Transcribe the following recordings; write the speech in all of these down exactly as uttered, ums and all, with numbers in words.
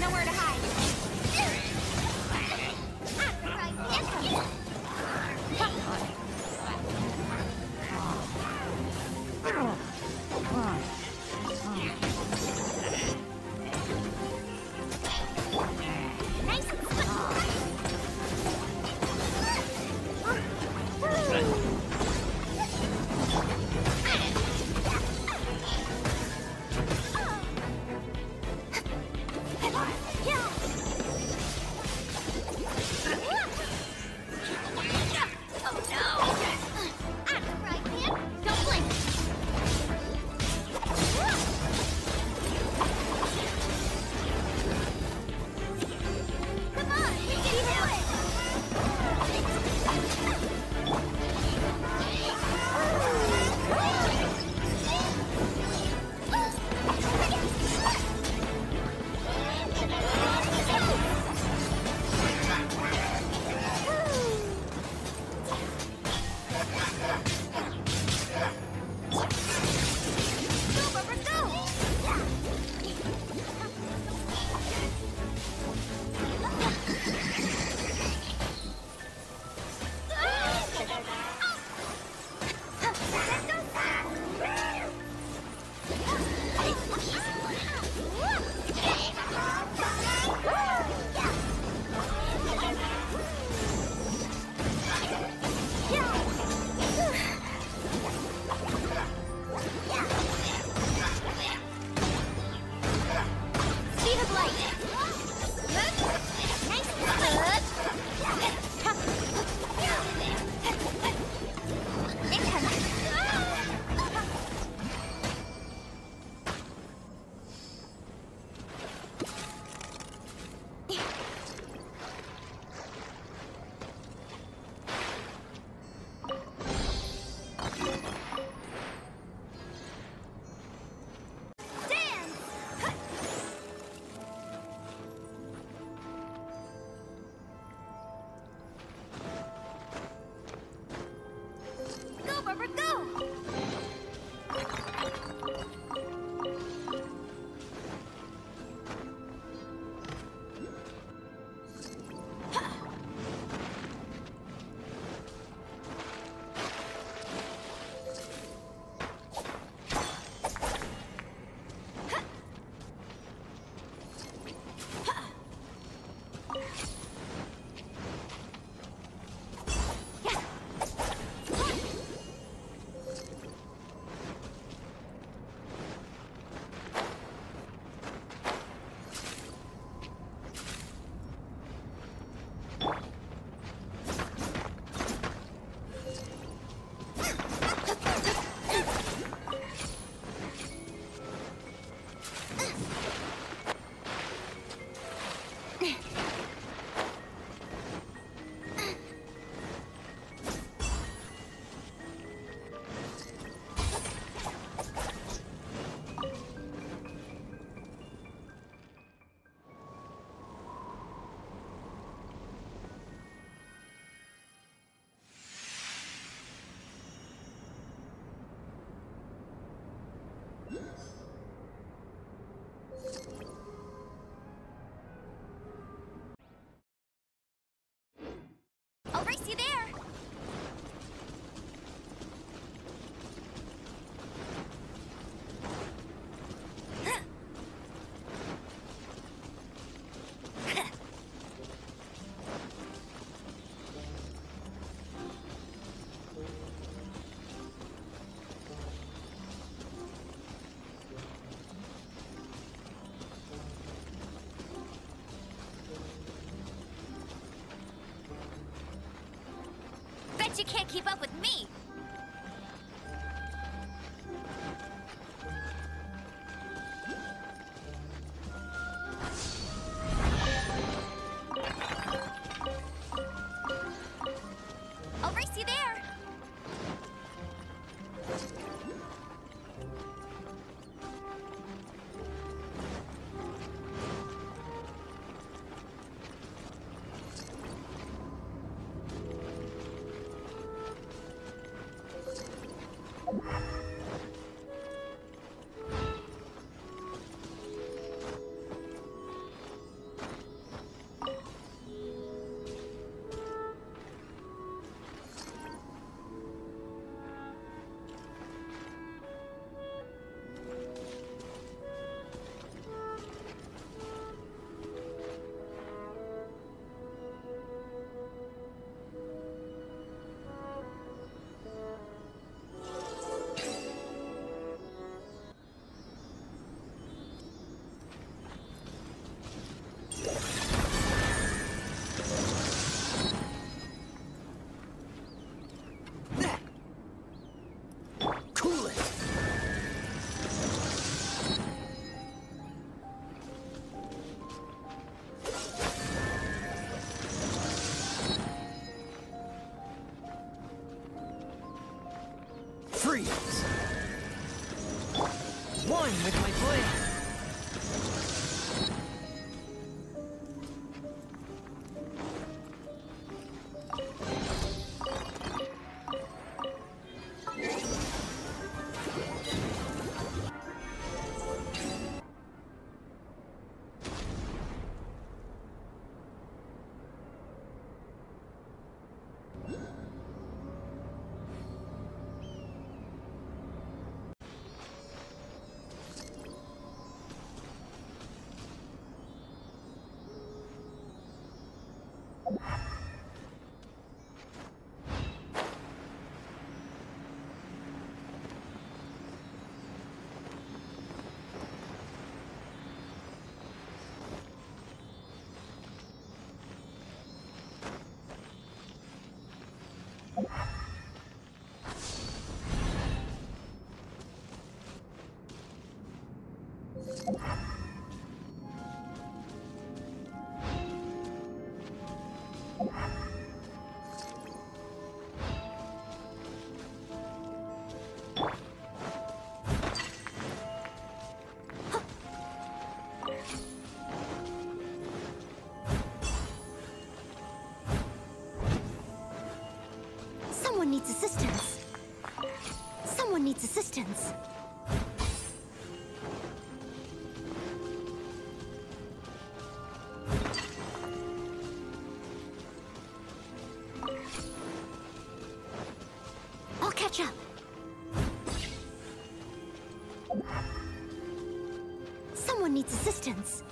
Nowhere to hide. She can't keep up with me. I'll race you there. One with my blade. Someone needs assistance. Someone needs assistance. I'll catch up. Someone needs assistance.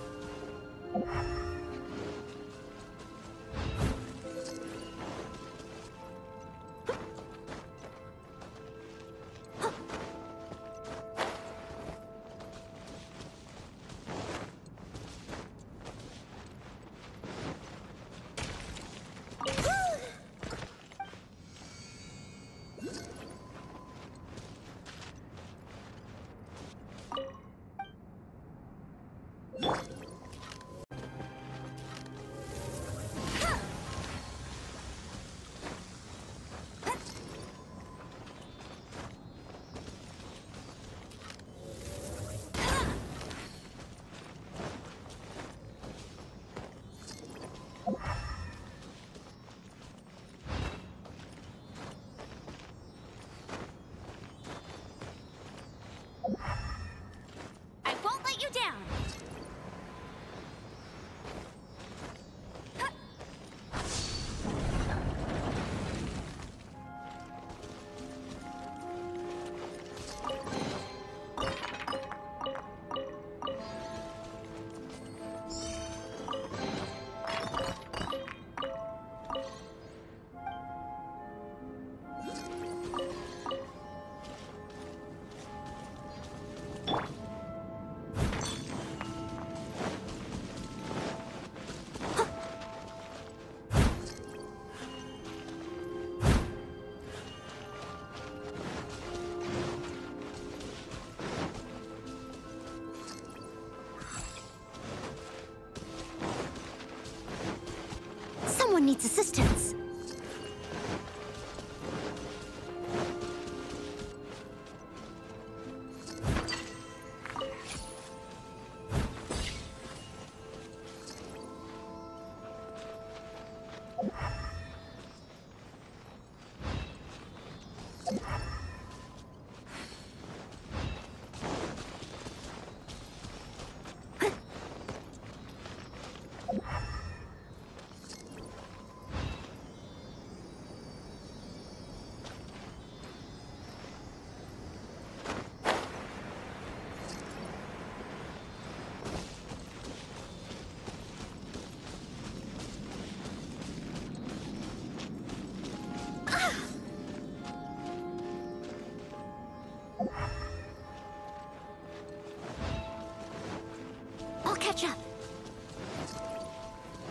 Someone needs assistance.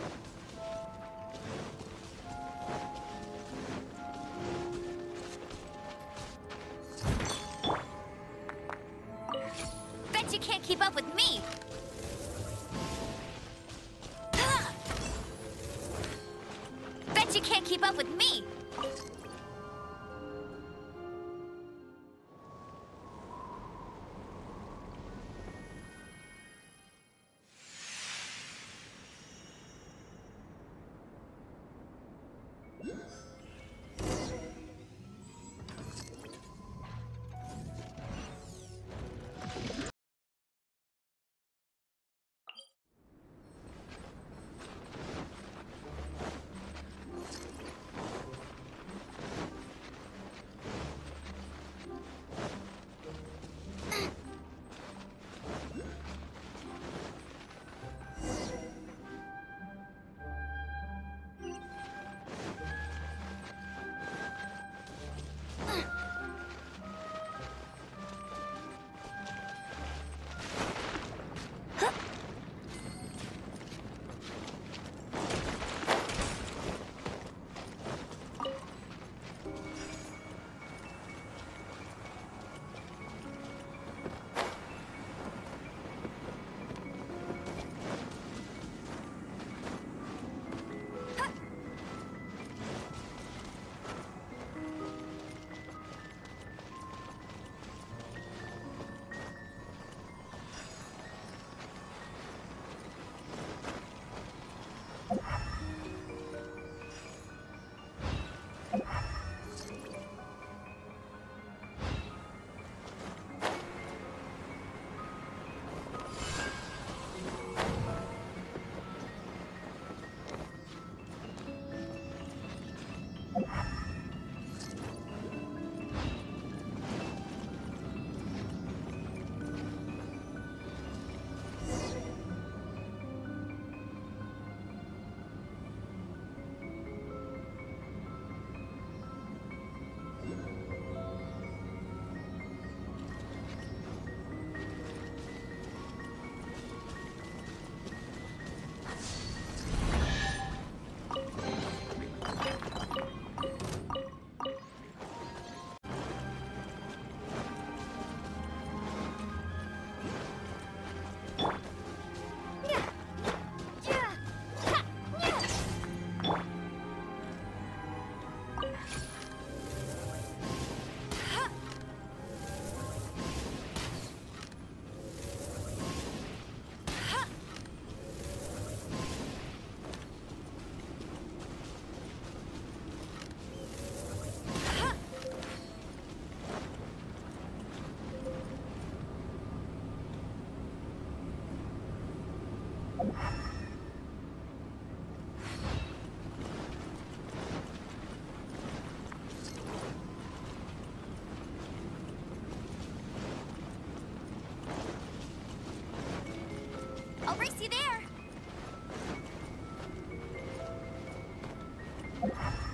Up. Bet you can't keep up with me. Bet you can't keep up with me. I'll race you there!